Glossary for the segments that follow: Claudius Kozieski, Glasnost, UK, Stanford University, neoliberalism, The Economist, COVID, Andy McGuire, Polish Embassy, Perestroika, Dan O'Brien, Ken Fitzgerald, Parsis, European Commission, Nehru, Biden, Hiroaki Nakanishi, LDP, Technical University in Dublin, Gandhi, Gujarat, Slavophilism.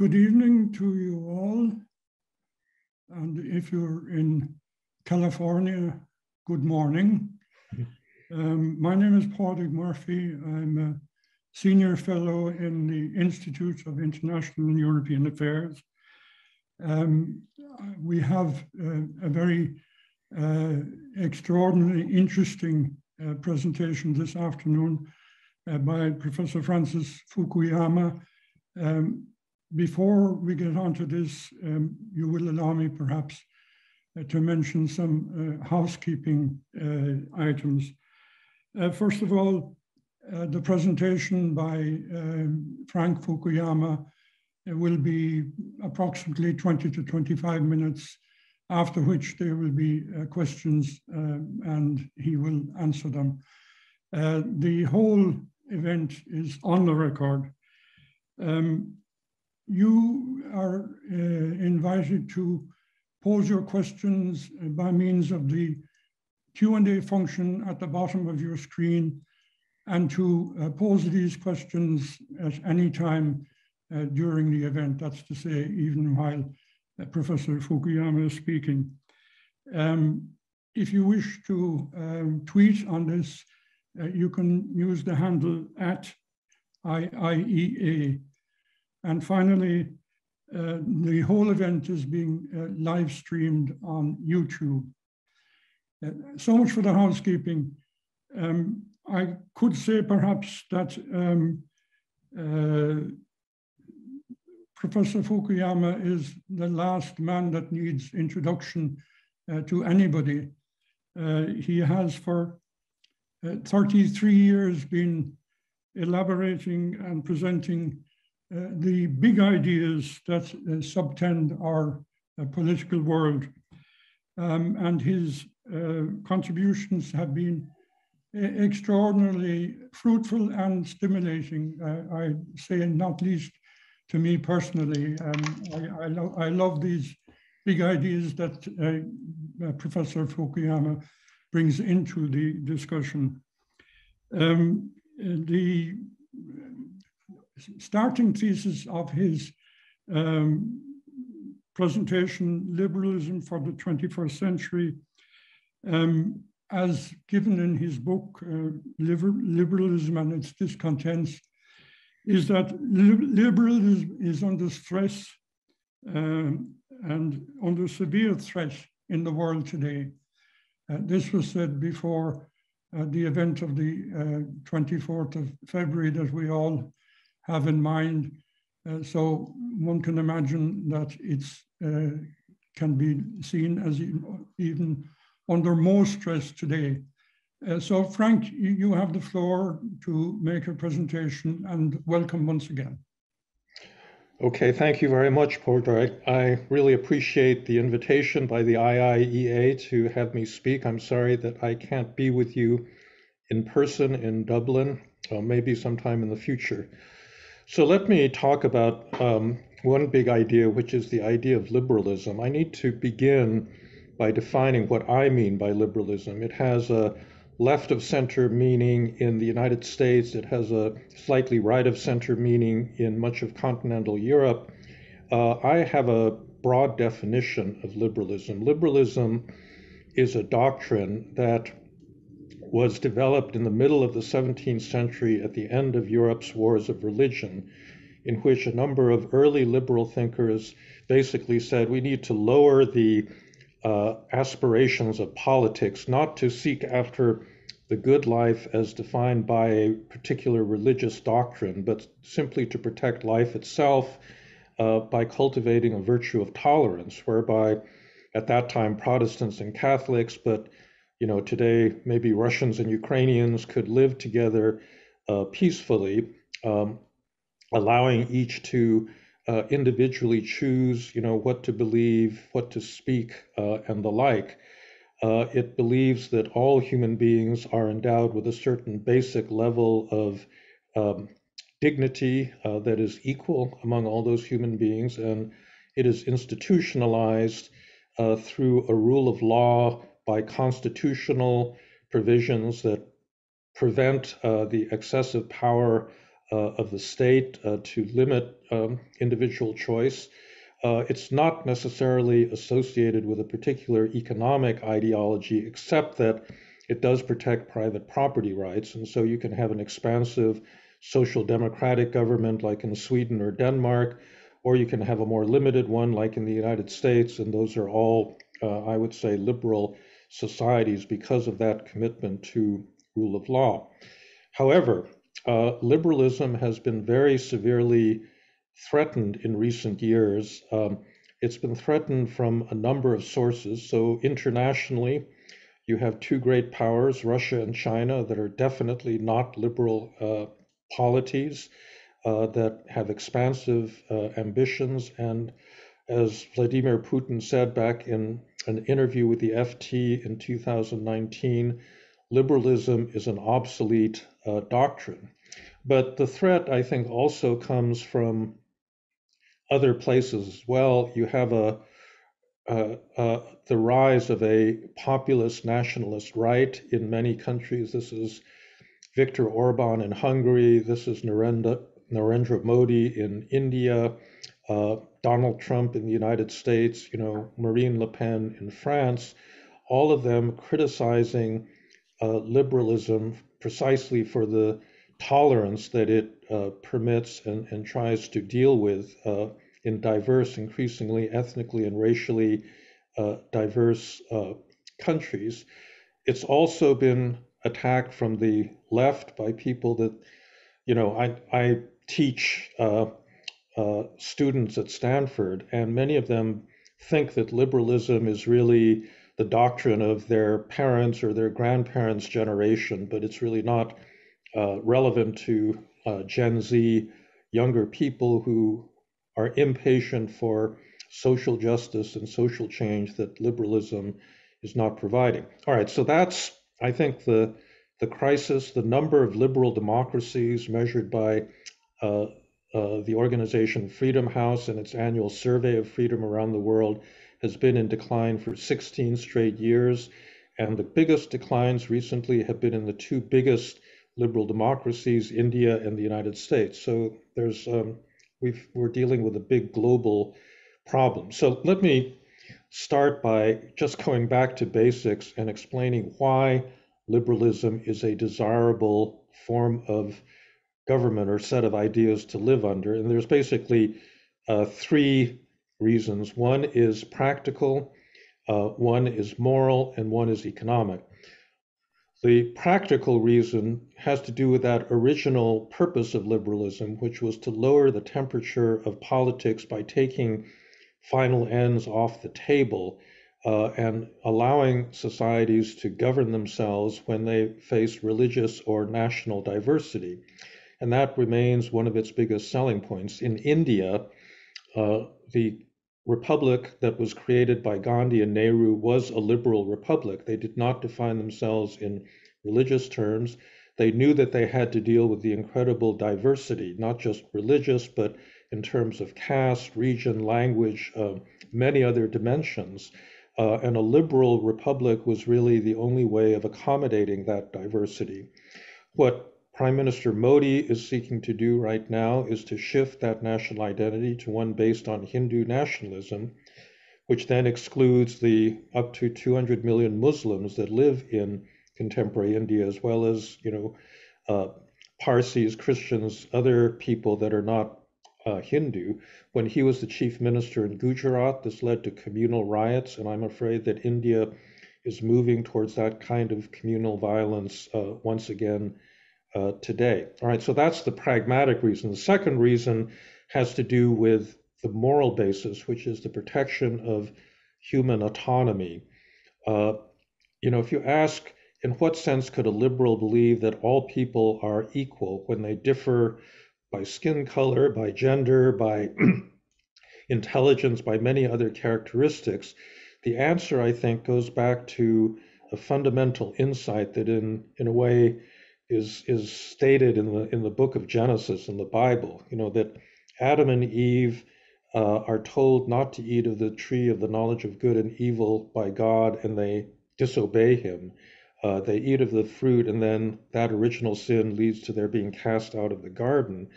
Good evening to you all. And if you're in California, good morning. My name is Paul Dick Murphy. I'm a senior fellow in the Institute of International and European Affairs. We have a very extraordinarily interesting presentation this afternoon by Professor Francis Fukuyama. Before we get on to this, you will allow me perhaps to mention some housekeeping items. First of all, the presentation by Frank Fukuyama will be approximately 20 to 25 minutes, after which there will be questions and he will answer them. The whole event is on the record. You are invited to pose your questions by means of the Q&A function at the bottom of your screen, and to pose these questions at any time during the event, that's to say, even while Professor Fukuyama is speaking. If you wish to tweet on this, you can use the handle @IIEA. And finally, the whole event is being live streamed on YouTube. So much for the housekeeping. I could say perhaps that Professor Fukuyama is the last man that needs introduction to anybody. He has for 33 years been elaborating and presenting the big ideas that subtend our political world. And his contributions have been extraordinarily fruitful and stimulating, I say, not least to me personally. I love these big ideas that Professor Fukuyama brings into the discussion. The starting thesis of his presentation, Liberalism for the 21st Century, as given in his book, Liberalism and Its Discontents, is that liberalism is under stress and under severe threat in the world today. This was said before the event of the 24th of February that we all have in mind, so one can imagine that it can be seen as even under more stress today. So Frank, you have the floor to make a presentation, and welcome once again. Okay, thank you very much, Paul Dick. I really appreciate the invitation by the IIEA to have me speak. I'm sorry that I can't be with you in person in Dublin, maybe sometime in the future. So let me talk about one big idea, which is the idea of liberalism. I need to begin by defining what I mean by liberalism. It has a left of center meaning in the United States. It has a slightly right of center meaning in much of continental Europe. I have a broad definition of liberalism. Liberalism is a doctrine that was developed in the middle of the 17th century at the end of Europe's wars of religion, in which a number of early liberal thinkers basically said we need to lower the aspirations of politics, not to seek after the good life as defined by a particular religious doctrine, but simply to protect life itself by cultivating a virtue of tolerance, whereby at that time Protestants and Catholics, but you know, today maybe Russians and Ukrainians could live together peacefully, allowing each to individually choose, you know, what to believe, what to speak, and the like. It believes that all human beings are endowed with a certain basic level of dignity that is equal among all those human beings, and it is institutionalized through a rule of law, by constitutional provisions that prevent the excessive power of the state to limit individual choice. It's not necessarily associated with a particular economic ideology, except that it does protect private property rights. And so you can have an expansive social democratic government like in Sweden or Denmark, or you can have a more limited one like in the United States. And those are all, I would say, liberal societies because of that commitment to rule of law. However, liberalism has been very severely threatened in recent years. It's been threatened from a number of sources. So internationally, you have two great powers, Russia and China, that are definitely not liberal polities, that have expansive ambitions. And as Vladimir Putin said back in an interview with the FT in 2019, liberalism is an obsolete doctrine. But the threat, I think, also comes from other places as well. You have the rise of a populist nationalist right in many countries. This is Viktor Orban in Hungary. This is Narendra Modi in India, Donald Trump in the United States, Marine Le Pen in France, all of them criticizing liberalism precisely for the tolerance that it permits and tries to deal with in diverse, increasingly ethnically and racially diverse countries. It's also been attacked from the left by people that, I teach students at Stanford, and many of them think that liberalism is really the doctrine of their parents or their grandparents' generation, but it's really not relevant to Gen Z, younger people who are impatient for social justice and social change that liberalism is not providing. All right, so that's, I think, the crisis. The number of liberal democracies measured by the organization Freedom House and its annual survey of freedom around the world has been in decline for 16 straight years. And the biggest declines recently have been in the two biggest liberal democracies, India and the United States. So there's we're dealing with a big global problem. So let me start by just going back to basics and explaining why liberalism is a desirable form of government or set of ideas to live under. And there's basically three reasons. One is practical, one is moral, and one is economic. The practical reason has to do with that original purpose of liberalism, which was to lower the temperature of politics by taking final ends off the table and allowing societies to govern themselves when they face religious or national diversity. And that remains one of its biggest selling points. In India, the republic that was created by Gandhi and Nehru was a liberal republic. They did not define themselves in religious terms. They knew that they had to deal with the incredible diversity, not just religious, but in terms of caste, region, language, many other dimensions. And a liberal republic was really the only way of accommodating that diversity. What Prime Minister Modi is seeking to do right now is to shift that national identity to one based on Hindu nationalism, which then excludes the up to 200 million Muslims that live in contemporary India, as well as Parsis, Christians, other people that are not Hindu. When he was the chief minister in Gujarat, this led to communal riots, and I'm afraid that India is moving towards that kind of communal violence once again today. All right, so that's the pragmatic reason. The second reason has to do with the moral basis, which is the protection of human autonomy. If you ask, in what sense could a liberal believe that all people are equal when they differ by skin color, by gender, by intelligence, by many other characteristics? The answer, I think, goes back to a fundamental insight that in a way, is stated in the book of Genesis in the Bible, that Adam and Eve are told not to eat of the tree of the knowledge of good and evil by God, and they disobey him. They eat of the fruit, and then that original sin leads to their being cast out of the garden.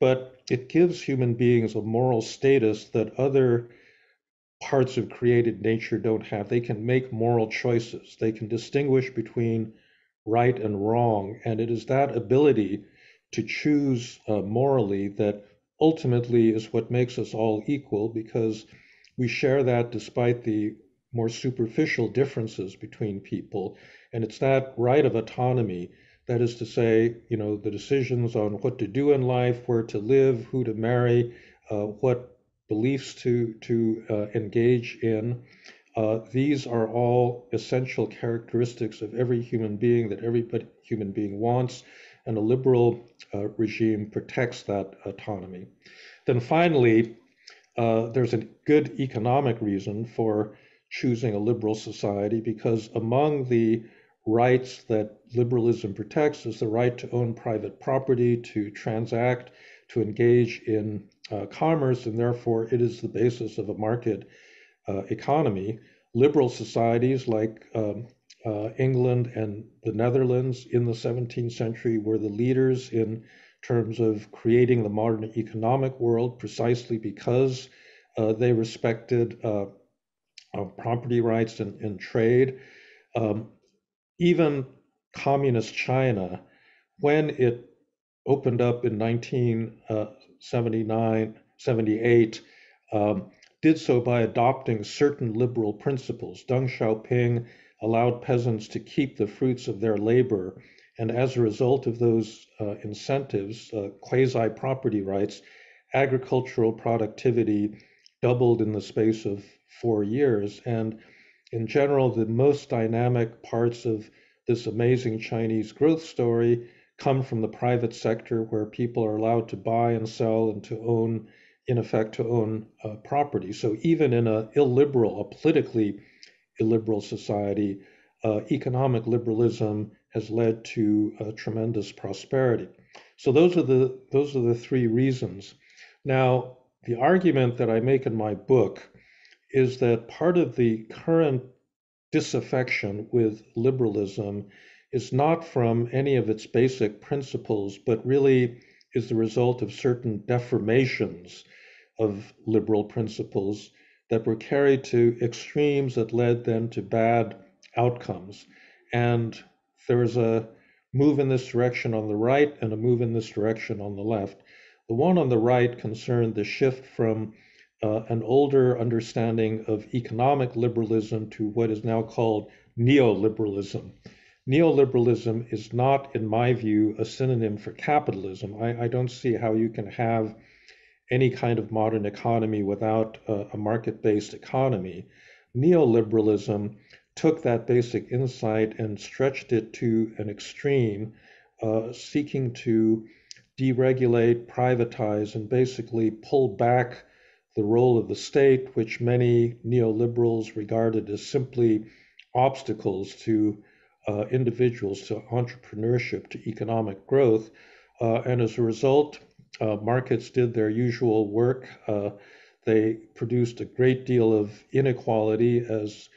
But it gives human beings a moral status that other parts of created nature don't have. They can make moral choices. They can distinguish between right and wrong. And it is that ability to choose morally that ultimately is what makes us all equal, because we share that despite the more superficial differences between people. And it's that right of autonomy, that is to say, you know, the decisions on what to do in life, where to live, who to marry, what beliefs to engage in. These are all essential characteristics of every human being that every human being wants, and a liberal regime protects that autonomy. Then finally, there's a good economic reason for choosing a liberal society, because among the rights that liberalism protects is the right to own private property, to transact, to engage in commerce, and therefore it is the basis of a market economy. Liberal societies like England and the Netherlands in the 17th century were the leaders in terms of creating the modern economic world, precisely because they respected property rights and trade. Even communist China, when it opened up in 1978, did so by adopting certain liberal principles. Deng Xiaoping allowed peasants to keep the fruits of their labor, and as a result of those incentives, quasi-property rights, agricultural productivity doubled in the space of 4 years. And in general, the most dynamic parts of this amazing Chinese growth story come from the private sector, where people are allowed to buy and sell and to own, in effect, to own property. So even in a politically illiberal society, economic liberalism has led to tremendous prosperity. So those are the three reasons. Now, the argument that I make in my book is that part of the current disaffection with liberalism is not from any of its basic principles, but really is the result of certain deformations of liberal principles that were carried to extremes that led them to bad outcomes. And there is a move in this direction on the right and a move in this direction on the left. The one on the right concerned the shift from an older understanding of economic liberalism to what is now called neoliberalism. Neoliberalism is not, in my view, a synonym for capitalism. I don't see how you can have any kind of modern economy without a market-based economy. Neoliberalism took that basic insight and stretched it to an extreme, seeking to deregulate, privatize, and basically pull back the role of the state, which many neoliberals regarded as simply obstacles to individuals, to entrepreneurship, to economic growth. And as a result, markets did their usual work. They produced a great deal of inequality, as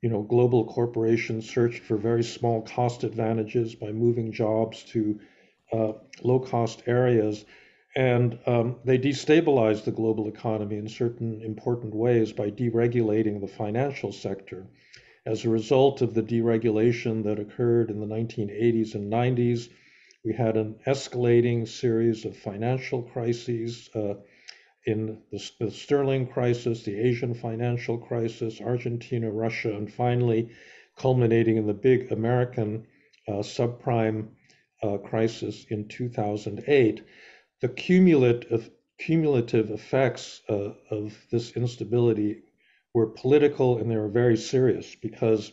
you know, global corporations searched for very small cost advantages by moving jobs to low-cost areas. And they destabilized the global economy in certain important ways by deregulating the financial sector. As a result of the deregulation that occurred in the 1980s and 90s, we had an escalating series of financial crises in the Sterling crisis, the Asian financial crisis, Argentina, Russia, and finally culminating in the big American subprime crisis in 2008. The cumulative effects of this instability were political, and they were very serious, because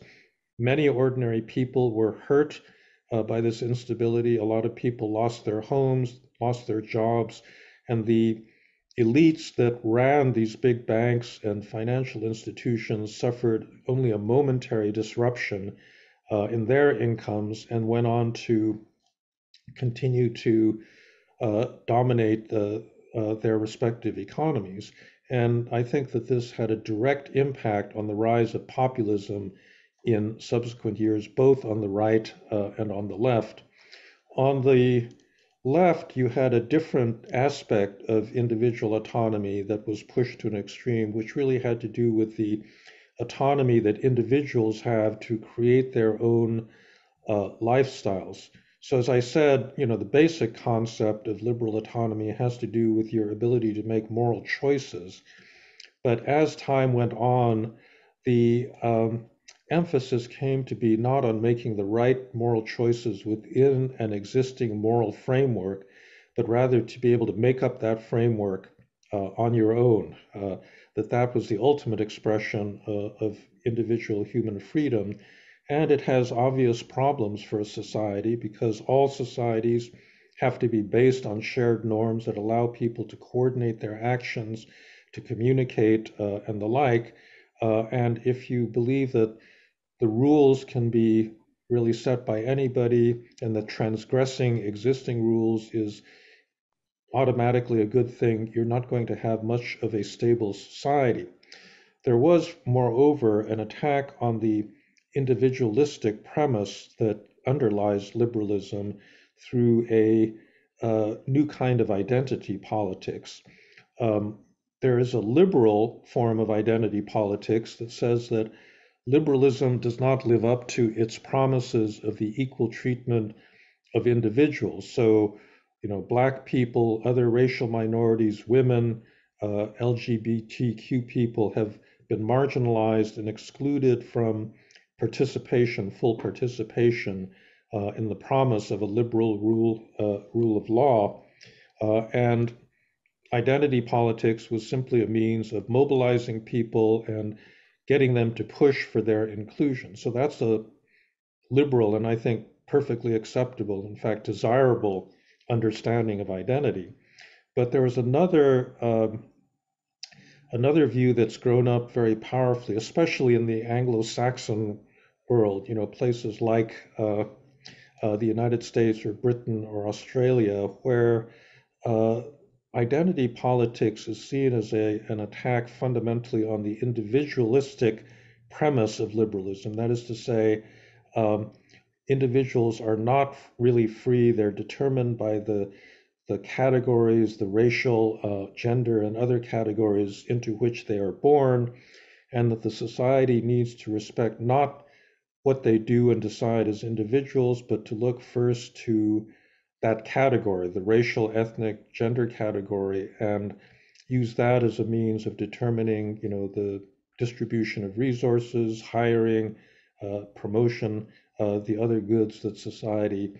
many ordinary people were hurt by this instability. A lot of people lost their homes, lost their jobs, and the elites that ran these big banks and financial institutions suffered only a momentary disruption in their incomes, and went on to continue to dominate their respective economies. And I think that this had a direct impact on the rise of populism in subsequent years, both on the right and on the left. On the left, you had a different aspect of individual autonomy that was pushed to an extreme, which really had to do with the autonomy that individuals have to create their own lifestyles. So as I said, you know, the basic concept of liberal autonomy has to do with your ability to make moral choices. But as time went on, the emphasis came to be not on making the right moral choices within an existing moral framework, but rather to be able to make up that framework on your own, that was the ultimate expression of individual human freedom. And it has obvious problems for a society, because all societies have to be based on shared norms that allow people to coordinate their actions, to communicate and the like. And if you believe that the rules can be really set by anybody and that transgressing existing rules is automatically a good thing, you're not going to have much of a stable society. There was, moreover, an attack on the individualistic premise that underlies liberalism through a new kind of identity politics. There is a liberal form of identity politics that says that liberalism does not live up to its promises of the equal treatment of individuals. So, you know, Black people, other racial minorities, women, LGBTQ people have been marginalized and excluded from participation, full participation in the promise of a liberal rule of law. And identity politics was simply a means of mobilizing people and getting them to push for their inclusion. So that's a liberal and I think perfectly acceptable, in fact, desirable understanding of identity. But there was another view that's grown up very powerfully, especially in the Anglo-Saxon world, you know, places like the United States or Britain or Australia, where identity politics is seen as an attack fundamentally on the individualistic premise of liberalism. That is to say, individuals are not really free. They're determined by the categories, the racial, gender, and other categories into which they are born, and that the society needs to respect not what they do and decide as individuals, but to look first to that category, the racial, ethnic, gender category, and use that as a means of determining, you know, the distribution of resources, hiring, promotion, the other goods that society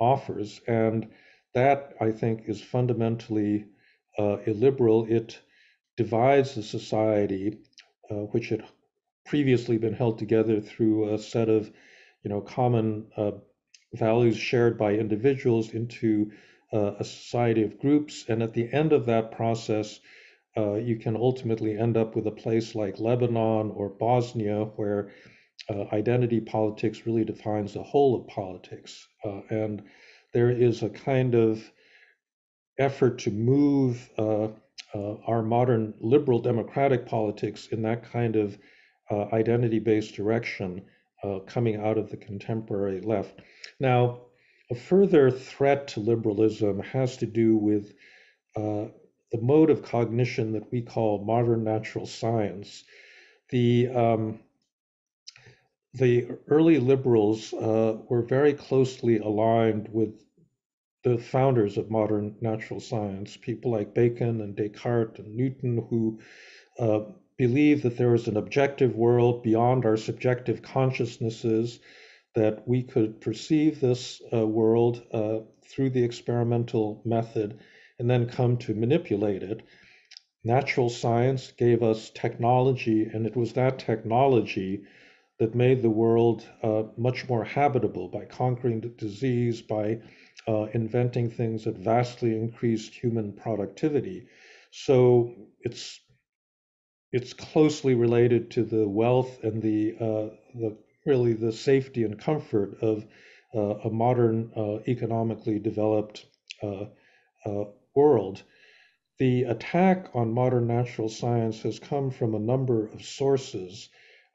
offers. And that, I think, is fundamentally illiberal. It divides the society, which had previously been held together through a set of, you know, common values shared by individuals, into a society of groups. And at the end of that process, you can ultimately end up with a place like Lebanon or Bosnia, where identity politics really defines the whole of politics. And there is a kind of effort to move our modern liberal democratic politics in that kind of identity-based direction coming out of the contemporary left. Now, a further threat to liberalism has to do with the mode of cognition that we call modern natural science. The early liberals were very closely aligned with the founders of modern natural science, people like Bacon and Descartes and Newton, who believe that there is an objective world beyond our subjective consciousnesses, that we could perceive this world through the experimental method and then come to manipulate it. Natural science gave us technology, and it was that technology that made the world much more habitable by conquering the disease, by inventing things that vastly increased human productivity. So it's closely related to the wealth and the safety and comfort of a modern economically developed world. The attack on modern natural science has come from a number of sources.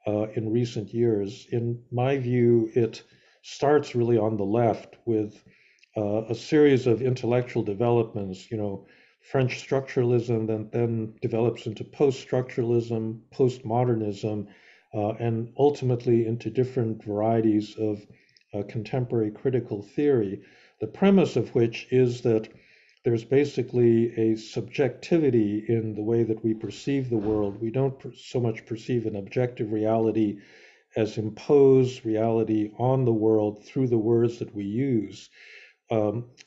in recent years. In my view, it starts really on the left with a series of intellectual developments, French structuralism that then develops into post-structuralism, postmodernism, and ultimately into different varieties of contemporary critical theory, the premise of which is that there's basically a subjectivity in the way that we perceive the world. We don't so much perceive an objective reality as impose reality on the world through the words that we use.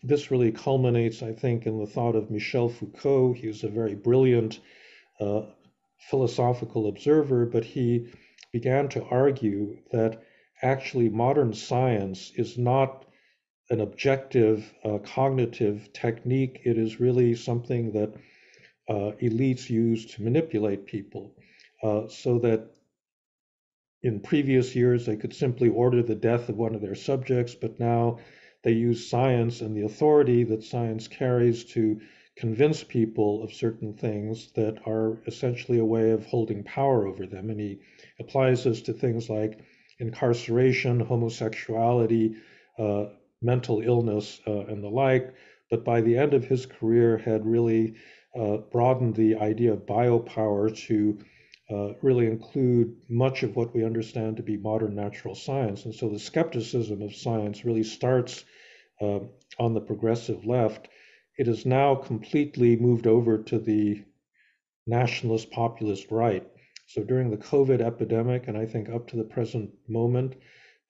This really culminates, I think, in the thought of Michel Foucault. He was a very brilliant philosophical observer, but he began to argue that actually modern science is not an objective cognitive technique. It is really something that elites use to manipulate people, so that in previous years they could simply order the death of one of their subjects, but now they use science and the authority that science carries to convince people of certain things that are essentially a way of holding power over them. And he applies this to things like incarceration, homosexuality, mental illness, and the like. But by the end of his career had really broadened the idea of biopower to really include much of what we understand to be modern natural science. And so the skepticism of science really starts on the progressive left. It is now completely moved over to the nationalist populist right. So during the COVID epidemic, and I think up to the present moment,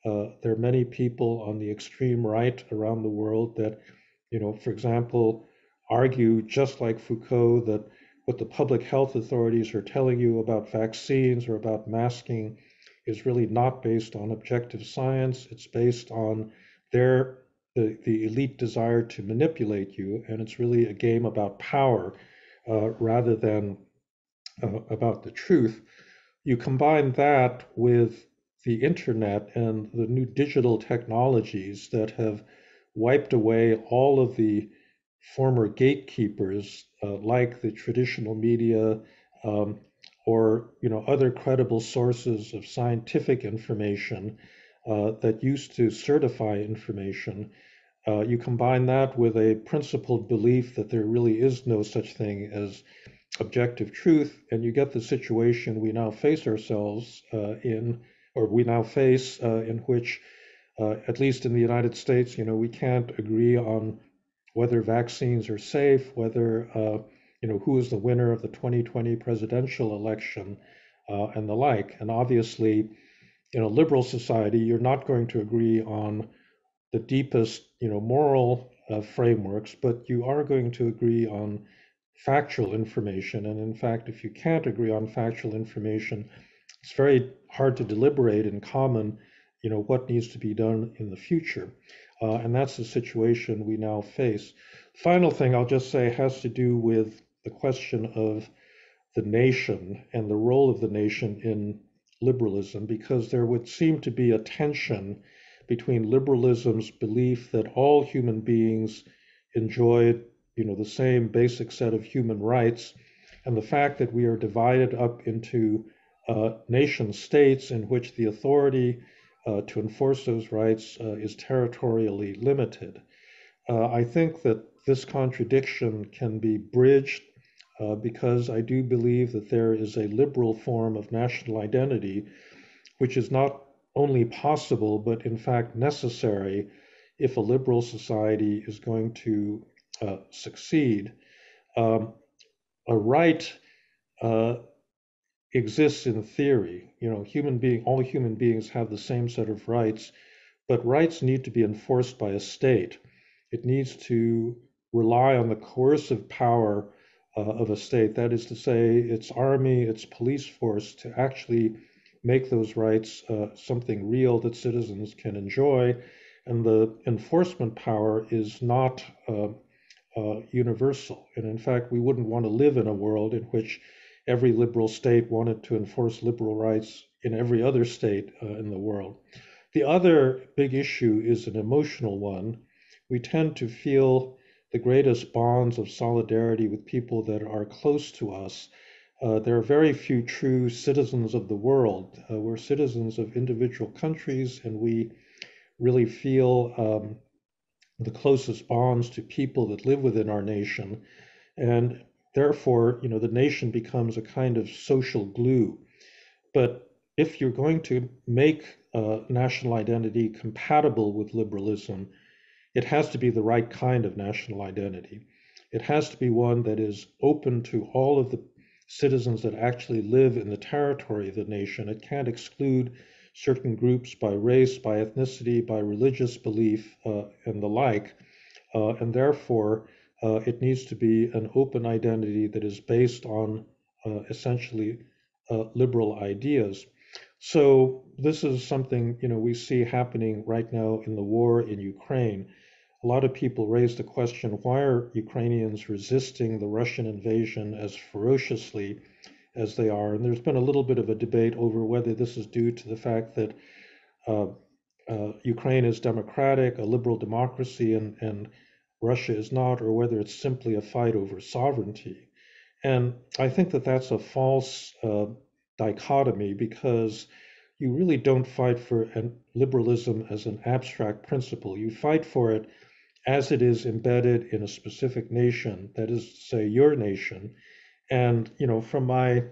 there are many people on the extreme right around the world that, for example, argue just like Foucault that what the public health authorities are telling you about vaccines or about masking is really not based on objective science. It's based on the elite desire to manipulate you, and it's really a game about power rather than about the truth. You combine that with the internet and the new digital technologies that have wiped away all of the former gatekeepers like the traditional media or other credible sources of scientific information that used to certify information. You combine that with a principled belief that there really is no such thing as objective truth, and you get the situation we now face ourselves in which, at least in the United States, we can't agree on whether vaccines are safe, whether, who is the winner of the 2020 presidential election and the like. And obviously, in a liberal society, you're not going to agree on the deepest, moral frameworks, but you are going to agree on factual information. And in fact, if you can't agree on factual information, it's very hard to deliberate in common, what needs to be done in the future. And that's the situation we now face. Final thing I'll just say has to do with the question of the nation and the role of the nation in liberalism, because there would seem to be a tension between liberalism's belief that all human beings enjoy, the same basic set of human rights, and the fact that we are divided up into nation states in which the authority to enforce those rights is territorially limited. I think that this contradiction can be bridged because I do believe that there is a liberal form of national identity, which is not only possible, but in fact necessary if a liberal society is going to succeed. A right exists in theory. All human beings have the same set of rights, but rights need to be enforced by a state. It needs to rely on the coercive power of a state, that is to say, its army, its police force, to actually make those rights something real that citizens can enjoy. And the enforcement power is not universal. And in fact, we wouldn't want to live in a world in which every liberal state wanted to enforce liberal rights in every other state in the world. The other big issue is an emotional one. We tend to feel the greatest bonds of solidarity with people that are close to us. There are very few true citizens of the world. We're citizens of individual countries, and we really feel the closest bonds to people that live within our nation. And therefore, you know, the nation becomes a kind of social glue. But if you're going to make national identity compatible with liberalism, it has to be the right kind of national identity. It has to be one that is open to all of the citizens that actually live in the territory of the nation. It can't exclude certain groups by race, by ethnicity, by religious belief, and the like. And therefore, it needs to be an open identity that is based on essentially liberal ideas. So this is something, you know, we see happening right now in the war in Ukraine. A lot of people raise the question, why are Ukrainians resisting the Russian invasion as ferociously as they are? And there's been a little bit of a debate over whether this is due to the fact that Ukraine is democratic, a liberal democracy, and Russia is not, or whether it's simply a fight over sovereignty. And I think that that's a false dichotomy, because you really don't fight for liberalism as an abstract principle. You fight for it as it is embedded in a specific nation, that is to say, your nation. And, you know, from my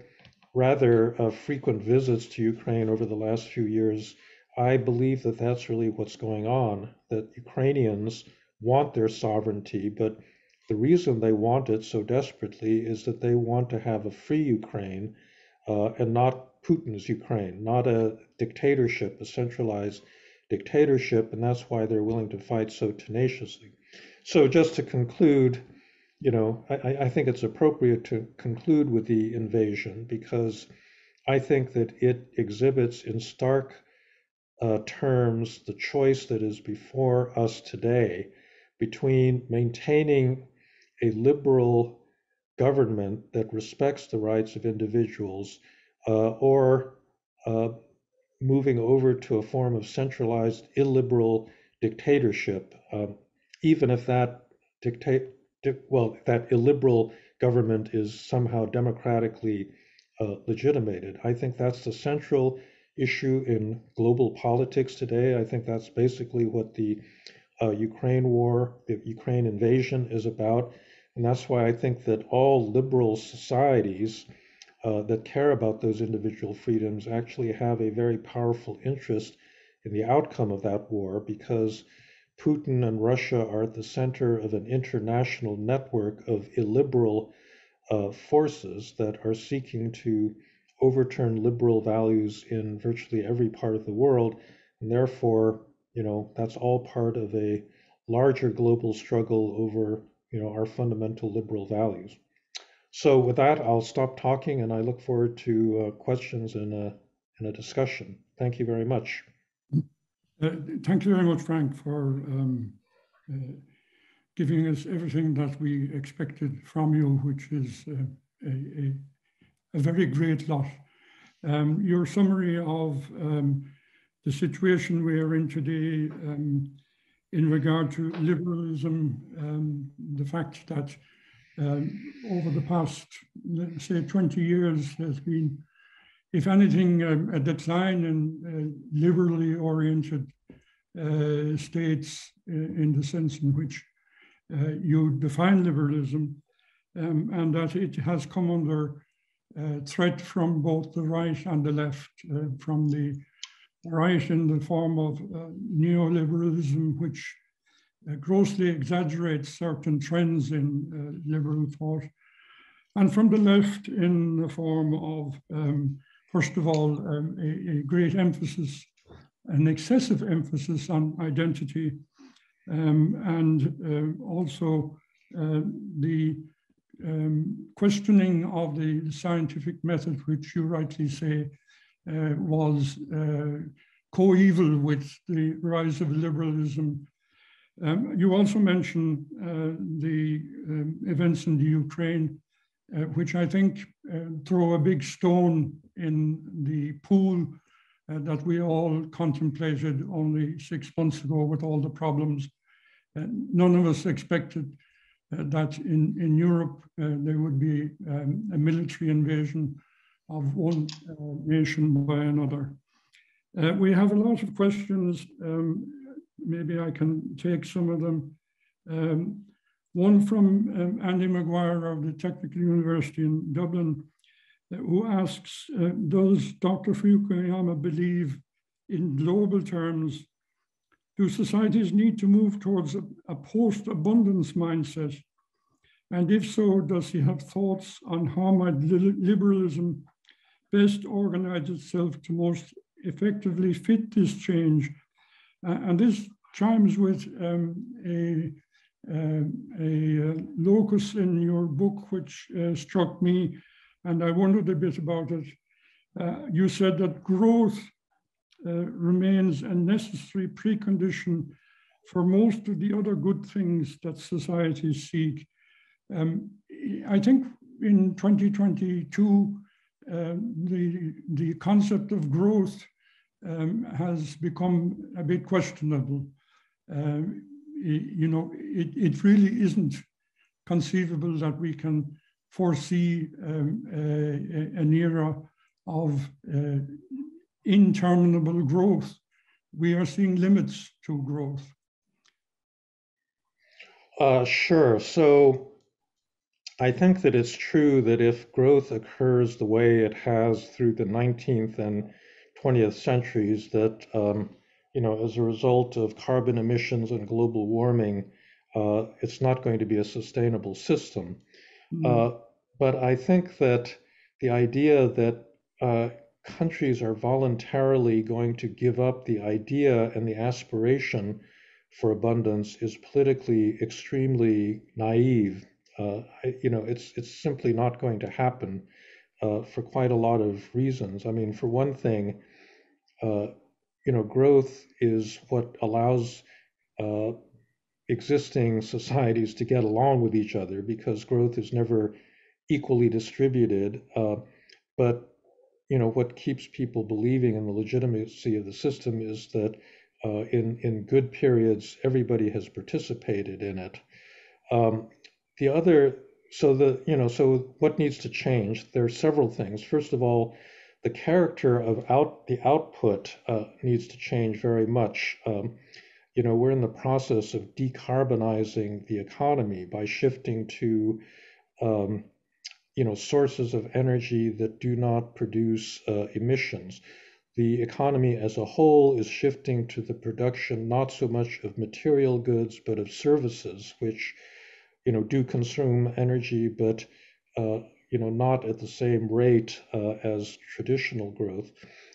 rather frequent visits to Ukraine over the last few years, I believe that that's really what's going on, that Ukrainians want their sovereignty, but the reason they want it so desperately is that they want to have a free Ukraine and not Putin's Ukraine, not a dictatorship, a centralized dictatorship, and that's why they're willing to fight so tenaciously. So just to conclude, you know, I think it's appropriate to conclude with the invasion, because I think that it exhibits in stark terms the choice that is before us today between maintaining a liberal government that respects the rights of individuals or moving over to a form of centralized illiberal dictatorship, even if that that illiberal government is somehow democratically legitimated. I think that's the central issue in global politics today. I think that's basically what the Ukraine war, the Ukraine invasion is about. And that's why I think that all liberal societies that care about those individual freedoms actually have a very powerful interest in the outcome of that war, because Putin and Russia are at the center of an international network of illiberal forces that are seeking to overturn liberal values in virtually every part of the world. And therefore, you know, that's all part of a larger global struggle over, you know, our fundamental liberal values. So with that, I'll stop talking, and I look forward to questions and a discussion. Thank you very much. Thank you very much, Frank, for giving us everything that we expected from you, which is a very great lot. Your summary of the situation we are in today in regard to liberalism, the fact that over the past, let's say, 20 years, there's been, if anything, a decline in liberally oriented states in the sense in which you define liberalism, and that it has come under threat from both the right and the left, from the right in the form of neoliberalism, which grossly exaggerates certain trends in liberal thought, and from the left in the form of, first of all, a great emphasis, an excessive emphasis on identity, and also the questioning of the scientific method, which you rightly say was coeval with the rise of liberalism. You also mentioned the events in the Ukraine, which I think throw a big stone in the pool that we all contemplated only 6 months ago with all the problems. None of us expected that in Europe there would be a military invasion of one nation by another. We have a lot of questions. Maybe I can take some of them. One from Andy McGuire of the Technical University in Dublin, who asks, does Dr. Fukuyama believe in global terms, do societies need to move towards a post-abundance mindset? And if so, does he have thoughts on how might liberalism best organize itself to most effectively fit this change? And this chimes with a locus in your book, which struck me, and I wondered a bit about it. You said that growth remains a necessary precondition for most of the other good things that societies seek. I think in 2022, the concept of growth has become a bit questionable. You know, it really isn't conceivable that we can foresee an era of interminable growth. We are seeing limits to growth. Sure. So I think that it's true that if growth occurs the way it has through the 19th and 20th centuries, that you know, as a result of carbon emissions and global warming, it's not going to be a sustainable system. Mm. But I think that the idea that countries are voluntarily going to give up the idea and the aspiration for abundance is politically extremely naive. You know, it's simply not going to happen for quite a lot of reasons. I mean, for one thing, you know, growth is what allows existing societies to get along with each other, because growth is never equally distributed. But you know, what keeps people believing in the legitimacy of the system is that in good periods, everybody has participated in it. The other, so what needs to change? There are several things. First of all, the character of the output needs to change very much. You know, we're in the process of decarbonizing the economy by shifting to you know, sources of energy that do not produce emissions. The economy as a whole is shifting to the production, not so much of material goods, but of services, which, you know, do consume energy, but, you know, not at the same rate as traditional growth.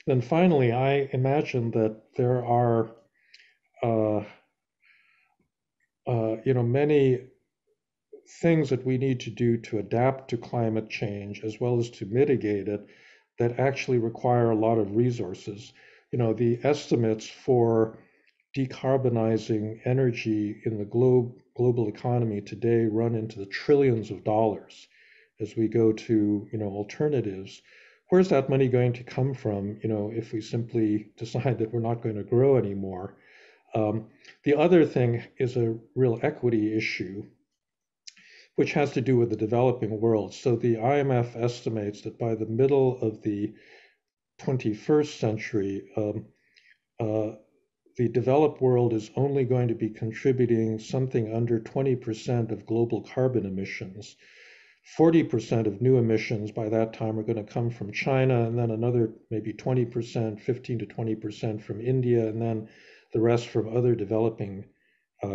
Then finally, I imagine that there are, you know, many things that we need to do to adapt to climate change as well as to mitigate it that actually require a lot of resources. You know, the estimates for decarbonizing energy in the global economy today run into the trillions of dollars as we go to, you know, alternatives. Where's that money going to come from, you know, if we simply decide that we're not going to grow anymore? The other thing is a real equity issue, which has to do with the developing world. So the IMF estimates that by the middle of the 21st century, the developed world is only going to be contributing something under 20% of global carbon emissions. 40% of new emissions by that time are going to come from China, and then another maybe 20%, 15 to 20% from India, and then the rest from other developing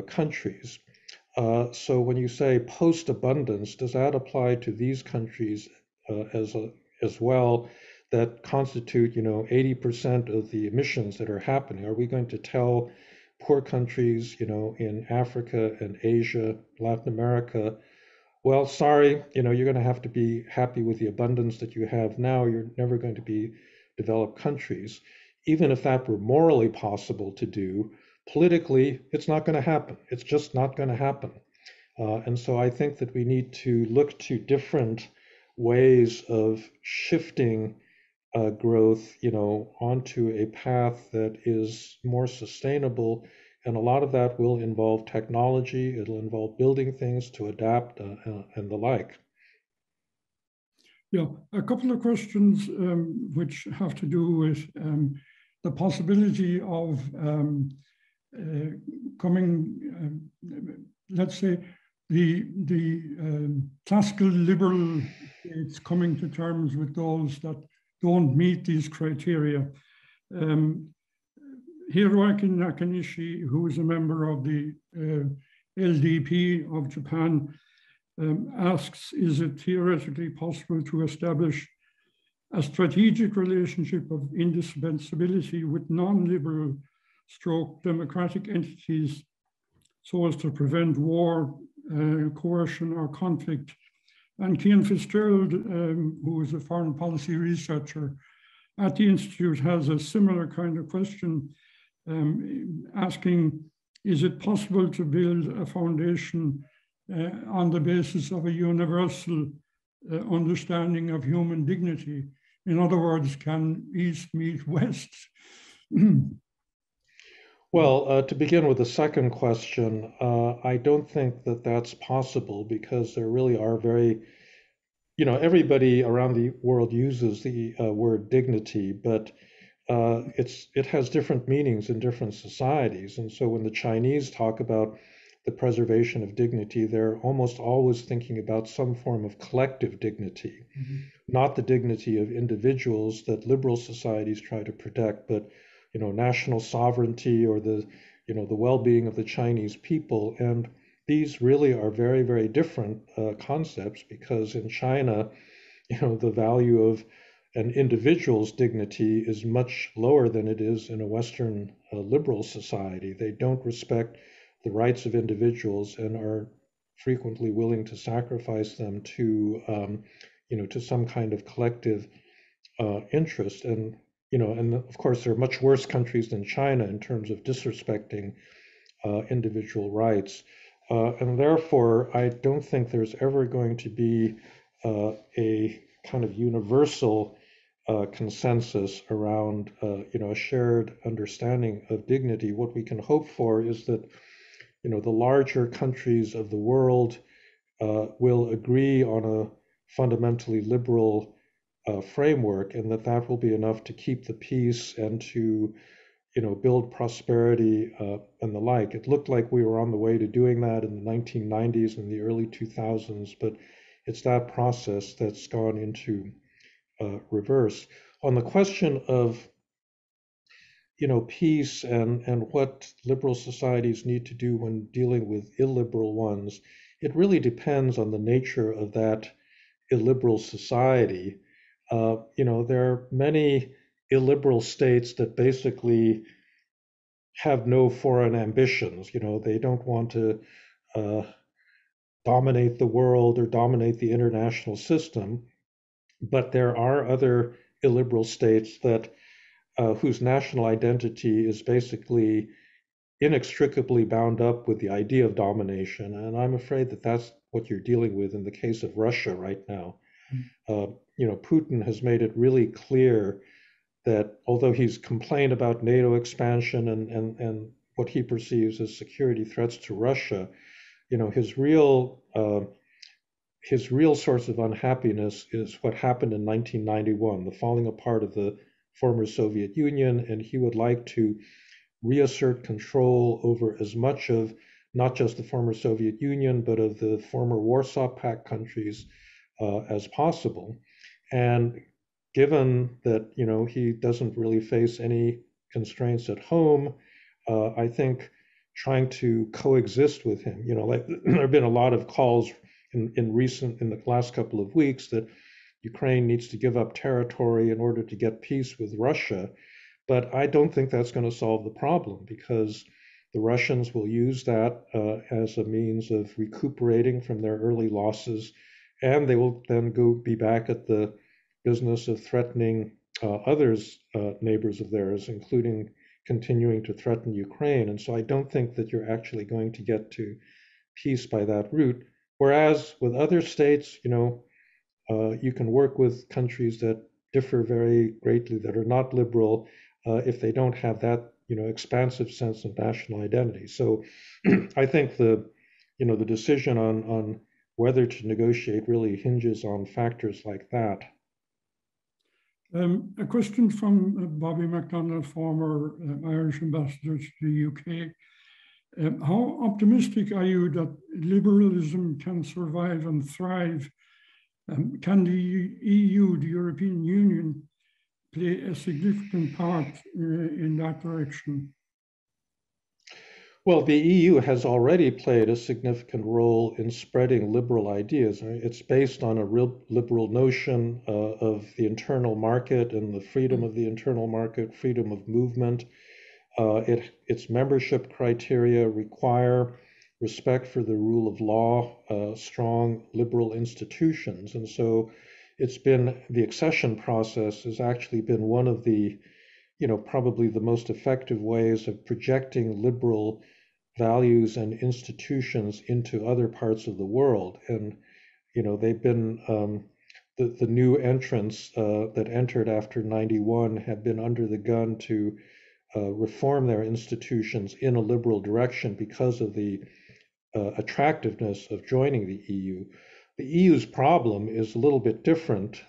countries. So when you say post-abundance, does that apply to these countries as well, that constitute, you know, 80% of the emissions that are happening? Are we going to tell poor countries, you know, in Africa and Asia, Latin America, well, sorry, you know, you're going to have to be happy with the abundance that you have now. You're never going to be developed countries. Even if that were morally possible to do, politically, it's not going to happen. It's just not going to happen. And so I think that we need to look to different ways of shifting growth, you know, onto a path that is more sustainable And a lot of that will involve technology, it'll involve building things to adapt and the like. Yeah, a couple of questions which have to do with the possibility of coming, let's say, the classical liberal states coming to terms with those that don't meet these criteria. Hiroaki Nakanishi, who is a member of the LDP of Japan, asks, is it theoretically possible to establish a strategic relationship of indispensability with non-liberal stroke democratic entities so as to prevent war, coercion or conflict? And Ken Fitzgerald, who is a foreign policy researcher at the Institute, has a similar kind of question, asking, is it possible to build a foundation on the basis of a universal understanding of human dignity? In other words, can East meet West? Well, to begin with the second question, I don't think that that's possible, because there really are very, you know, everybody around the world uses the word dignity, but it has different meanings in different societies. And so when the Chinese talk about the preservation of dignity, they're almost always thinking about some form of collective dignity, not the dignity of individuals that liberal societies try to protect, but you know, national sovereignty or the, you know, the well-being of the Chinese people. And these really are very, very different concepts, because in China, you know, the value of an individual's dignity is much lower than it is in a Western liberal society. They don't respect the rights of individuals and are frequently willing to sacrifice them to, you know, to some kind of collective interest. And you know, and of course, there are much worse countries than China in terms of disrespecting individual rights. And therefore, I don't think there's ever going to be a kind of universal consensus around, you know, a shared understanding of dignity. What we can hope for is that, you know, the larger countries of the world will agree on a fundamentally liberal framework, and that will be enough to keep the peace and to, you know, build prosperity and the like. It looked like we were on the way to doing that in the 1990s and the early 2000s, but it's that process that's gone into reverse. On the question of, you know, peace and what liberal societies need to do when dealing with illiberal ones, it really depends on the nature of that illiberal society. You know, there are many illiberal states that basically have no foreign ambitions. You know, they don't want to dominate the world or dominate the international system. But there are other illiberal states that whose national identity is basically inextricably bound up with the idea of domination. And I'm afraid that that's what you're dealing with in the case of Russia right now. You know, Putin has made it really clear that although he's complained about NATO expansion and what he perceives as security threats to Russia, you know, his real source of unhappiness is what happened in 1991, the falling apart of the former Soviet Union, and he would like to reassert control over as much of not just the former Soviet Union, but of the former Warsaw Pact countries as possible. And given that, you know, he doesn't really face any constraints at home, I think trying to coexist with him, you know, like there have been a lot of calls in the last couple of weeks that Ukraine needs to give up territory in order to get peace with Russia. But I don't think that's going to solve the problem, because the Russians will use that as a means of recuperating from their early losses. And they will then be back at the business of threatening others, neighbors of theirs, including continuing to threaten Ukraine. And so I don't think that you're actually going to get to peace by that route. Whereas with other states, you know, you can work with countries that differ very greatly, that are not liberal, if they don't have that, expansive sense of national identity. So I think the decision on whether to negotiate really hinges on factors like that. A question from Bobby MacDonald, former Irish ambassador to the UK. How optimistic are you that liberalism can survive and thrive? Can the EU, the European Union, play a significant part in that direction? Well, the EU has already played a significant role in spreading liberal ideas. It's based on a real liberal notion of the internal market and the freedom of the internal market, freedom of movement. Its membership criteria require respect for the rule of law, strong liberal institutions. And so it's been, the accession process has actually been one of the, probably the most effective ways of projecting liberal values and institutions into other parts of the world. And, they've been, the new entrants that entered after 91 have been under the gun to reform their institutions in a liberal direction because of the attractiveness of joining the EU. The EU's problem is a little bit different.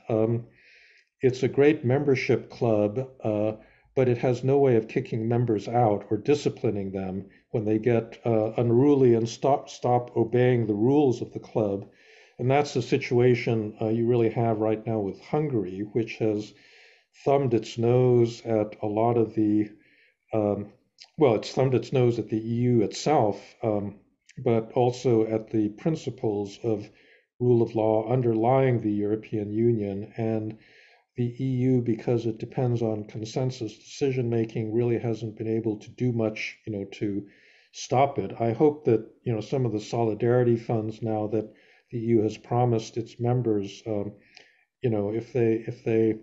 It's a great membership club, but it has no way of kicking members out or disciplining them when they get unruly and stop obeying the rules of the club. And that's the situation you really have right now with Hungary, which has thumbed its nose at a lot of the it's thumbed its nose at the EU itself, but also at the principles of rule of law underlying the European Union. And the EU, because it depends on consensus decision making, really hasn't been able to do much, to stop it. I hope that, some of the solidarity funds now that the EU has promised its members, if they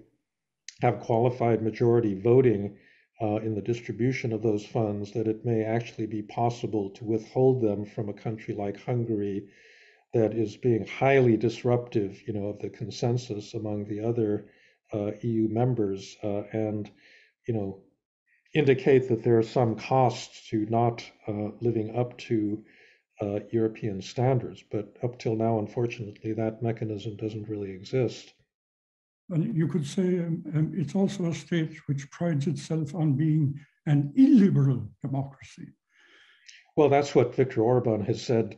have qualified majority voting in the distribution of those funds, that it may actually be possible to withhold them from a country like Hungary that is being highly disruptive, of the consensus among the other EU members, and, indicate that there are some costs to not living up to European standards. But up till now, unfortunately, that mechanism doesn't really exist. And you could say it's also a state which prides itself on being an illiberal democracy. Well, that's what Viktor Orban has said,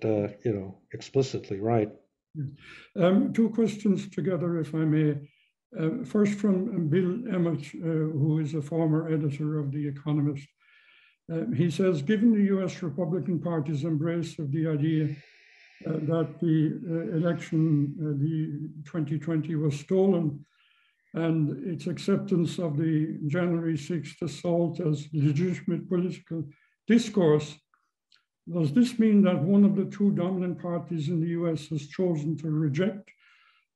explicitly, right? Two questions together, if I may. First from Bill Emmett, who is a former editor of The Economist. He says, given the US Republican Party's embrace of the idea that the election, the 2020, was stolen, and its acceptance of the January 6th assault as legitimate political discourse, does this mean that one of the two dominant parties in the US has chosen to reject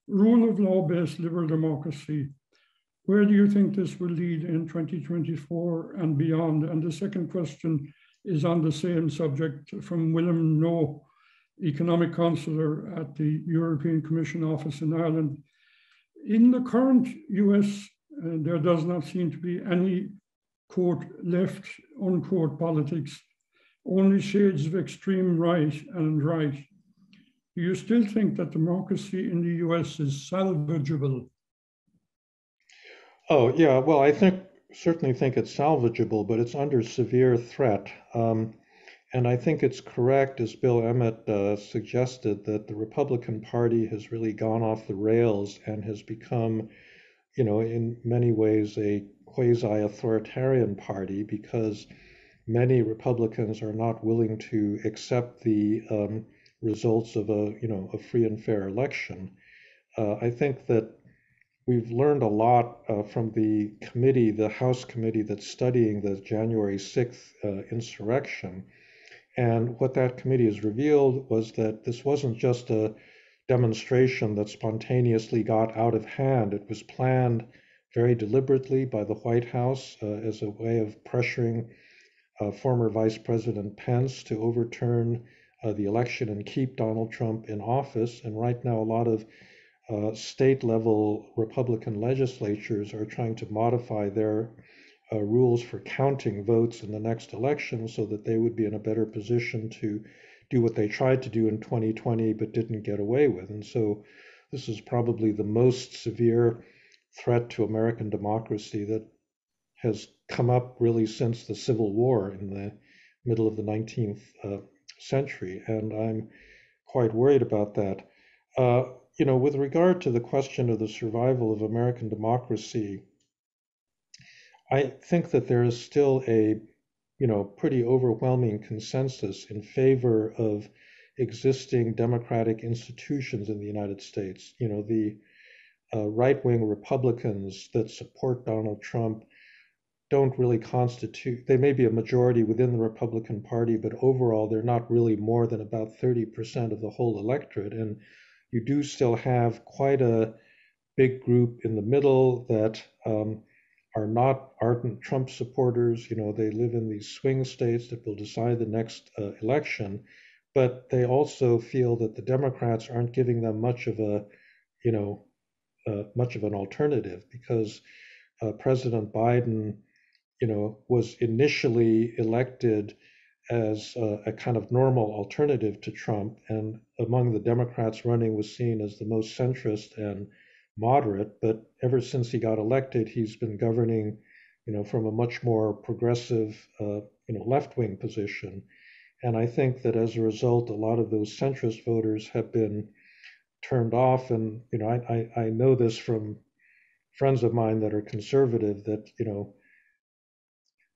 rule of law-based liberal democracy? Where do you think this will lead in 2024 and beyond? And the second question is on the same subject from Willem Noh, economic counselor at the European Commission office in Ireland. In the current US, there does not seem to be any, quote, left, unquote, politics, only shades of extreme right and right. Do you still think that democracy in the US is salvageable? Oh, yeah, well, I certainly think it's salvageable, but it's under severe threat. And I think it's correct, as Bill Emmett suggested, that the Republican Party has really gone off the rails and has become, in many ways, a quasi-authoritarian party, because many Republicans are not willing to accept the results of a free and fair election. I think that we've learned a lot from the committee, the House committee that's studying the January 6th insurrection. And what that committee has revealed was that this wasn't just a demonstration that spontaneously got out of hand. It was planned very deliberately by the White House as a way of pressuring former Vice President Pence to overturn the election and keep Donald Trump in office. And right now, a lot of state level Republican legislatures are trying to modify their rules for counting votes in the next election so that they would be in a better position to do what they tried to do in 2020 but didn't get away with. And so this is probably the most severe threat to American democracy that has come up really since the Civil War in the middle of the 19th century. And I'm quite worried about that. You know, with regard to the question of the survival of American democracy, I think that there is still a, pretty overwhelming consensus in favor of existing democratic institutions in the United States. You know, the right-wing Republicans that support Donald Trump don't really constitute, they may be a majority within the Republican Party, but overall, they're not really more than about 30% of the whole electorate. And you do still have quite a big group in the middle that are not ardent Trump supporters. You know, they live in these swing states that will decide the next election, but they also feel that the Democrats aren't giving them much of a, much of an alternative, because President Biden, was initially elected as a kind of normal alternative to Trump, and among the Democrats running was seen as the most centrist and moderate, but ever since he got elected, he's been governing, from a much more progressive, left-wing position. And I think that as a result, a lot of those centrist voters have been turned off. And, I know this from friends of mine that are conservative, that,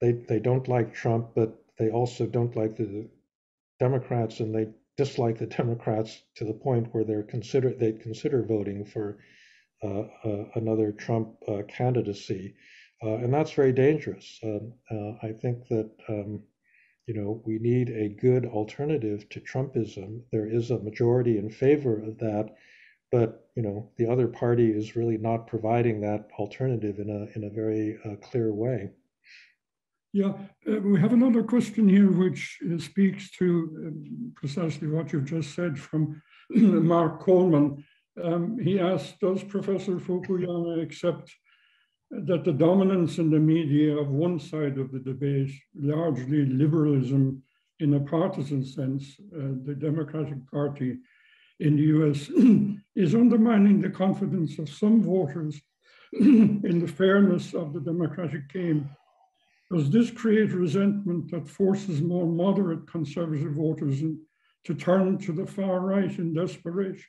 they don't like Trump, but they also don't like the Democrats, and they dislike the Democrats to the point where they'd consider voting for another Trump candidacy, and that's very dangerous. I think that we need a good alternative to Trumpism. There is a majority in favor of that, but the other party is really not providing that alternative in a very clear way. Yeah, we have another question here which speaks to precisely what you've just said from Mark Coleman. He asked, does Professor Fukuyama accept that the dominance in the media of one side of the debate, largely liberalism in a partisan sense, the Democratic Party in the US, is undermining the confidence of some voters in the fairness of the democratic game? Does this create resentment that forces more moderate conservative voters to turn to the far right in desperation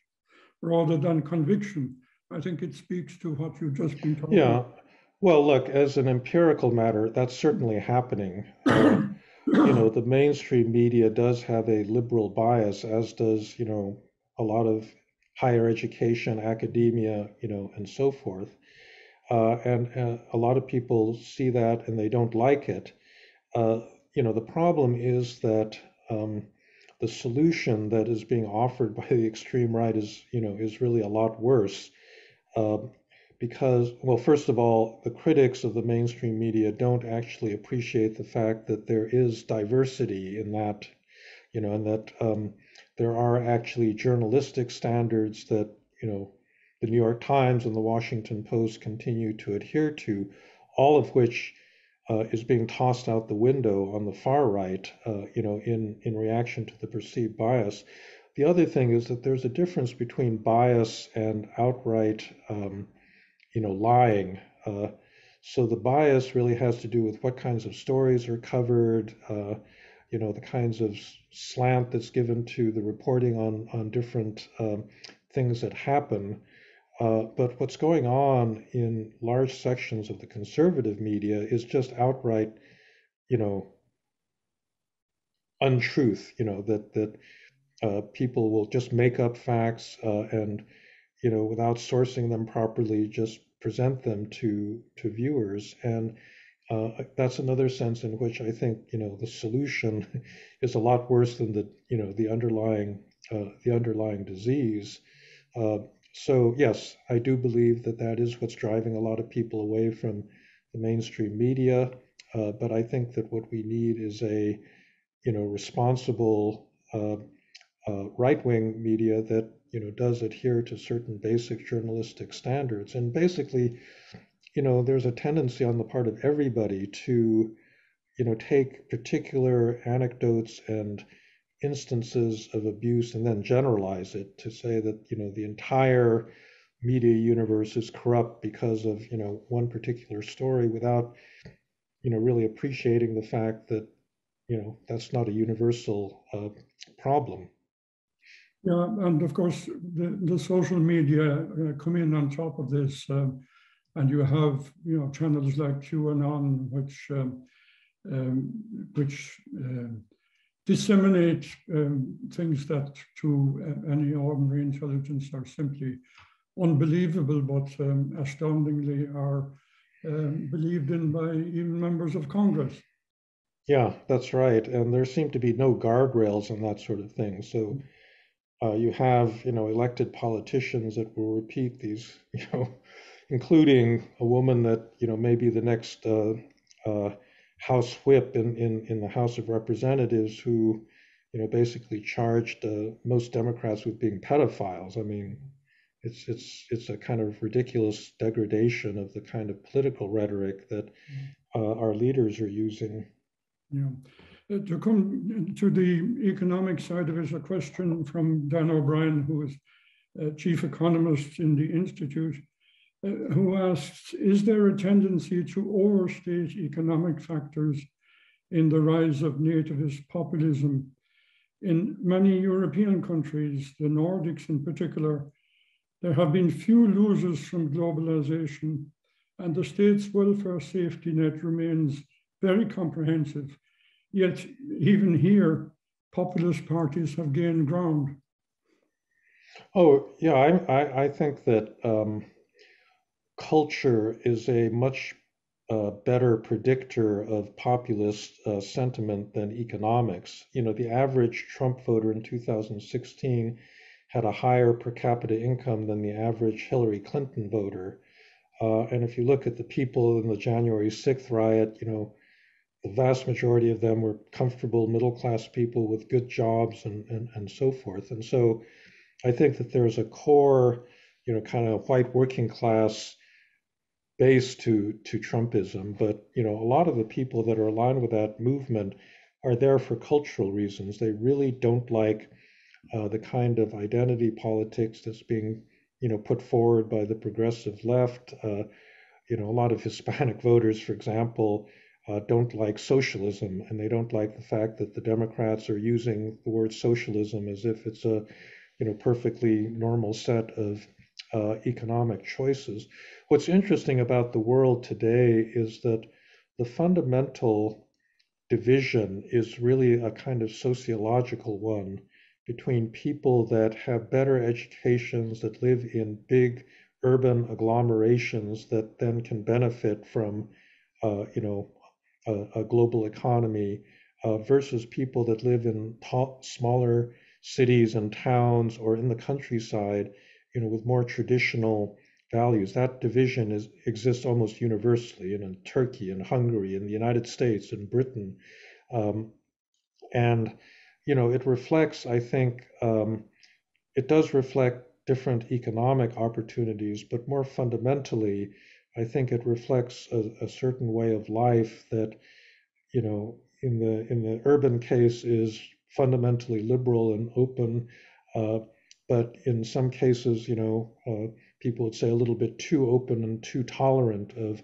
rather than conviction? I think it speaks to what you've just been talking about. Well, look, as an empirical matter, that's certainly happening. The mainstream media does have a liberal bias, as does, a lot of higher education, academia, and so forth. And a lot of people see that and they don't like it. The problem is that the solution that is being offered by the extreme right is really a lot worse, because, well, first of all, the critics of the mainstream media don't actually appreciate the fact that there is diversity in that, and that there are actually journalistic standards that, the New York Times and the Washington Post continue to adhere to, all of which is being tossed out the window on the far right, in reaction to the perceived bias. The other thing is that there's a difference between bias and outright, lying. So the bias really has to do with what kinds of stories are covered, the kinds of slant that's given to the reporting on different things that happen. But what's going on in large sections of the conservative media is just outright, untruth, that people will just make up facts and, without sourcing them properly, just present them to viewers. And that's another sense in which I think, the solution is a lot worse than the, the underlying disease. So yes, I do believe that that is what's driving a lot of people away from the mainstream media. But I think that what we need is a, responsible right-wing media that, does adhere to certain basic journalistic standards. And basically, you know, there's a tendency on the part of everybody to, you know, take particular anecdotes and instances of abuse and then generalize it to say that, you know, the entire media universe is corrupt because of, you know, one particular story without, you know, really appreciating the fact that, you know, that's not a universal problem. Yeah, and of course, the social media come in on top of this, and you have, you know, channels like QAnon, which disseminate things that to any ordinary intelligence are simply unbelievable, but astoundingly are believed in by even members of Congress. Yeah, that's right. And there seem to be no guardrails on that sort of thing. So you have, you know, elected politicians that will repeat these, you know, including a woman that, you know, may be the next House whip in the House of Representatives, who, you know, basically charged most Democrats with being pedophiles. I mean, it's a kind of ridiculous degradation of the kind of political rhetoric that our leaders are using. Yeah. To come to the economic side of it, a question from Dan O'Brien, who is chief economist in the Institute, who asks, is there a tendency to overstate economic factors in the rise of nativist populism? In many European countries, the Nordics in particular, there have been few losers from globalization, and the state's welfare safety net remains very comprehensive. Yet, even here, populist parties have gained ground. Oh, yeah, I think that culture is a much better predictor of populist sentiment than economics. You know, the average Trump voter in 2016 had a higher per capita income than the average Hillary Clinton voter. And if you look at the people in the January 6th riot, you know, the vast majority of them were comfortable middle-class people with good jobs and so forth. And so I think that there's a core, you know, kind of white working class base to Trumpism. But, you know, a lot of the people that are aligned with that movement are there for cultural reasons. They really don't like the kind of identity politics that's being, you know, put forward by the progressive left. You know, a lot of Hispanic voters, for example, don't like socialism, and they don't like the fact that the Democrats are using the word socialism as if it's a, you know, perfectly normal set of economic choices. What's interesting about the world today is that the fundamental division is really a kind of sociological one between people that have better educations, that live in big urban agglomerations, that then can benefit from, you know, a global economy, versus people that live in smaller cities and towns or in the countryside, you know, with more traditional values. That division exists almost universally in Turkey and Hungary and the United States and Britain. And, you know, it reflects, I think, it does reflect different economic opportunities, but more fundamentally, I think it reflects a certain way of life that, you know, in the urban case is fundamentally liberal and open, but in some cases, you know, people would say a little bit too open and too tolerant of,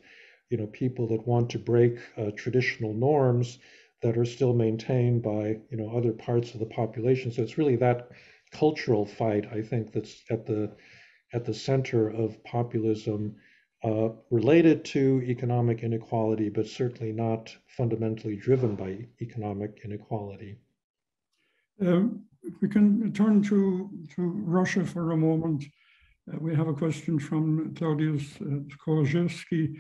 you know, people that want to break traditional norms that are still maintained by, you know, other parts of the population. So it's really that cultural fight, I think, that's at the center of populism. Related to economic inequality, but certainly not fundamentally driven by economic inequality. We can turn to Russia for a moment. We have a question from Claudius Kozieski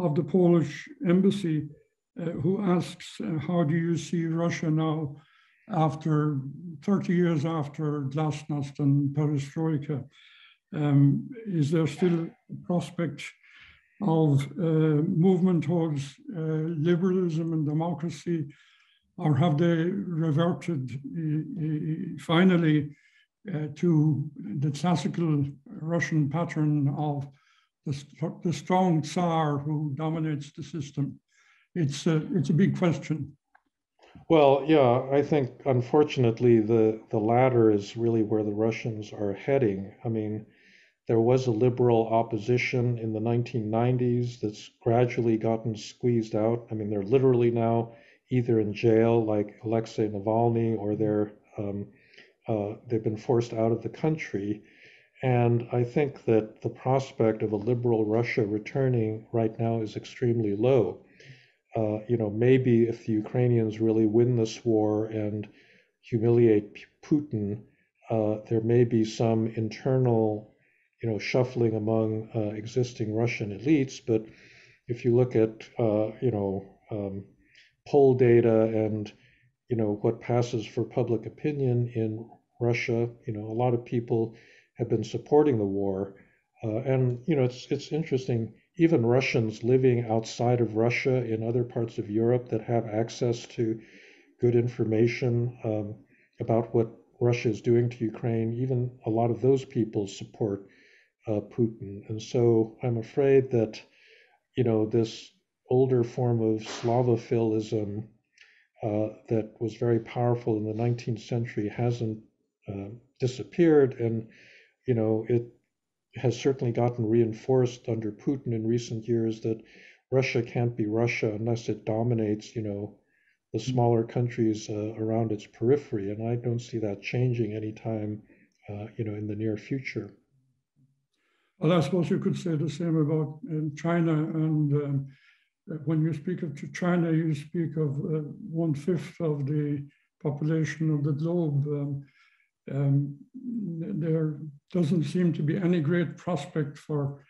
of the Polish Embassy, who asks, how do you see Russia now after 30 years after Glasnost and Perestroika? Is there still a prospect of movement towards liberalism and democracy, or have they reverted finally to the classical Russian pattern of the strong Tsar who dominates the system? It's a big question. Well, yeah, I think unfortunately the latter is really where the Russians are heading. I mean, there was a liberal opposition in the 1990s that's gradually gotten squeezed out. I mean, they're literally now either in jail like Alexei Navalny, or they've been forced out of the country. And I think that the prospect of a liberal Russia returning right now is extremely low. You know, maybe if the Ukrainians really win this war and humiliate Putin, there may be some internal, you know, shuffling among existing Russian elites. But if you look at, poll data and, you know, what passes for public opinion in Russia, you know, a lot of people have been supporting the war. And, you know, it's interesting. Even Russians living outside of Russia in other parts of Europe that have access to good information about what Russia is doing to Ukraine, even a lot of those people support Putin. And so I'm afraid that, you know, this older form of Slavophilism that was very powerful in the 19th century hasn't disappeared. And, you know, it has certainly gotten reinforced under Putin in recent years that Russia can't be Russia unless it dominates, you know, the smaller countries around its periphery. And I don't see that changing anytime, you know, in the near future. Well, I suppose you could say the same about China. And when you speak of China, you speak of 1/5 of the population of the globe. There doesn't seem to be any great prospect for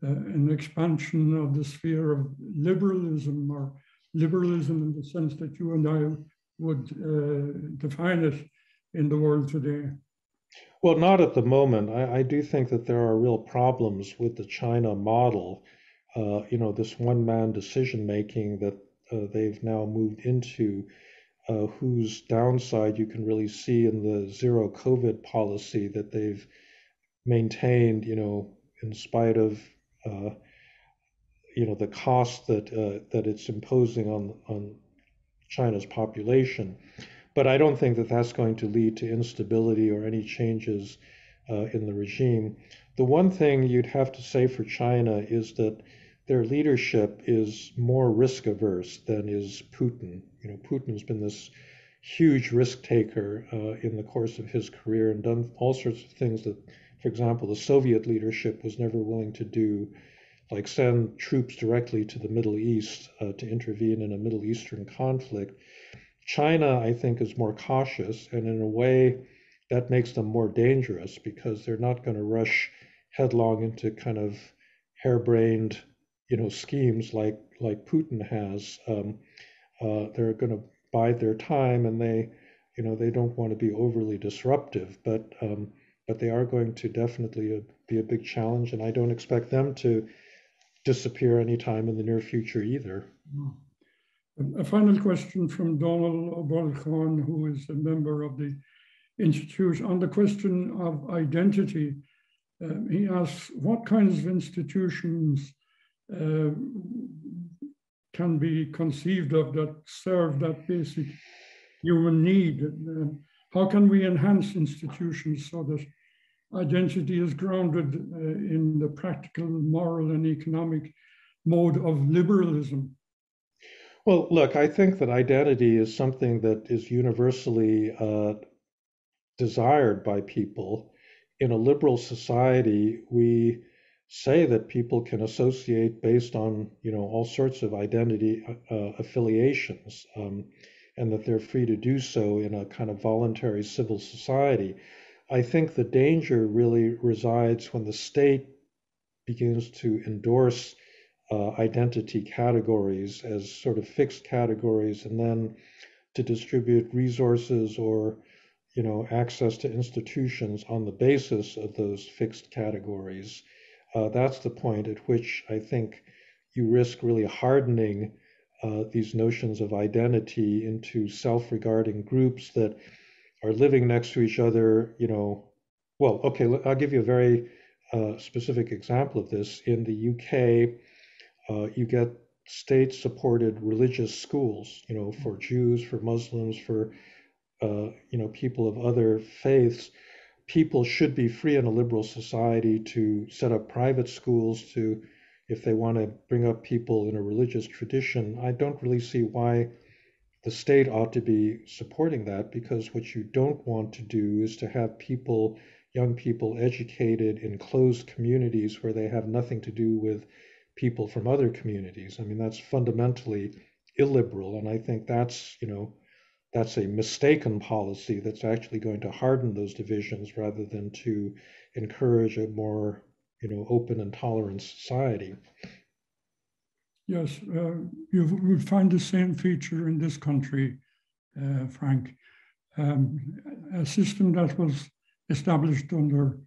an expansion of the sphere of liberalism, or liberalism in the sense that you and I would define it in the world today. Well, not at the moment. I do think that there are real problems with the China model, you know, this one-man decision-making that they've now moved into. Whose downside you can really see in the zero COVID policy that they've maintained, you know, in spite of, you know, the cost that that it's imposing on China's population. But I don't think that that's going to lead to instability or any changes in the regime. The one thing you'd have to say for China is that their leadership is more risk averse than is Putin. You know, Putin's been this huge risk taker in the course of his career and done all sorts of things that, for example, the Soviet leadership was never willing to do, like send troops directly to the Middle East to intervene in a Middle Eastern conflict. China, I think, is more cautious, and in a way that makes them more dangerous because they're not going to rush headlong into kind of harebrained, you know, schemes like Putin has. They're going to bide their time, and they, you know, they don't want to be overly disruptive, but they are going to definitely be a big challenge, and I don't expect them to disappear anytime in the near future either. A final question from Donald Obolkhan, who is a member of the Institute, on the question of identity. He asks, what kinds of institutions can be conceived of that serve that basic human need? And, how can we enhance institutions so that identity is grounded in the practical, moral, and economic mode of liberalism? Well, look, I think that identity is something that is universally desired by people. In a liberal society, we say that people can associate based on, you know, all sorts of identity affiliations, and that they're free to do so in a kind of voluntary civil society. I think the danger really resides when the state begins to endorse identity categories as sort of fixed categories, and then to distribute resources or, you know, access to institutions on the basis of those fixed categories. That's the point at which I think you risk really hardening these notions of identity into self-regarding groups that are living next to each other, you know. Well, okay, I'll give you a very specific example of this. In the UK, you get state-supported religious schools, you know, for Jews, for Muslims, for you know, people of other faiths. People should be free in a liberal society to set up private schools to, if they want to bring up people in a religious tradition. I don't really see why the state ought to be supporting that, because what you don't want to do is to have people, young people, educated in closed communities where they have nothing to do with people from other communities. I mean, that's fundamentally illiberal. And I think that's, you know, that's a mistaken policy that's actually going to harden those divisions rather than to encourage a more, you know, open and tolerant society. Yes, you would find the same feature in this country, Frank. A system that was established under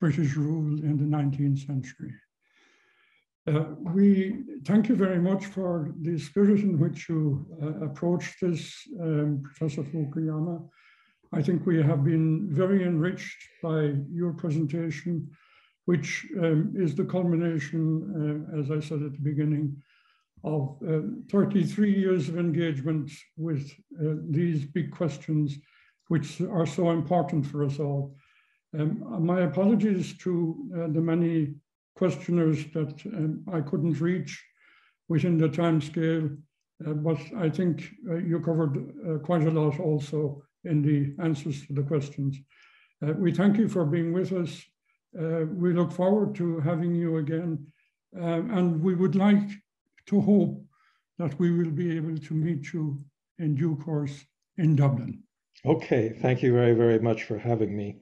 British rule in the 19th century. We thank you very much for the spirit in which you approached this, Professor Fukuyama. I think we have been very enriched by your presentation, which is the culmination, as I said at the beginning, of 33 years of engagement with these big questions, which are so important for us all. My apologies to the many questioners that I couldn't reach within the time scale, but I think you covered quite a lot also in the answers to the questions. We thank you for being with us. We look forward to having you again, and we would like to hope that we will be able to meet you in due course in Dublin. Okay, thank you very, very much for having me.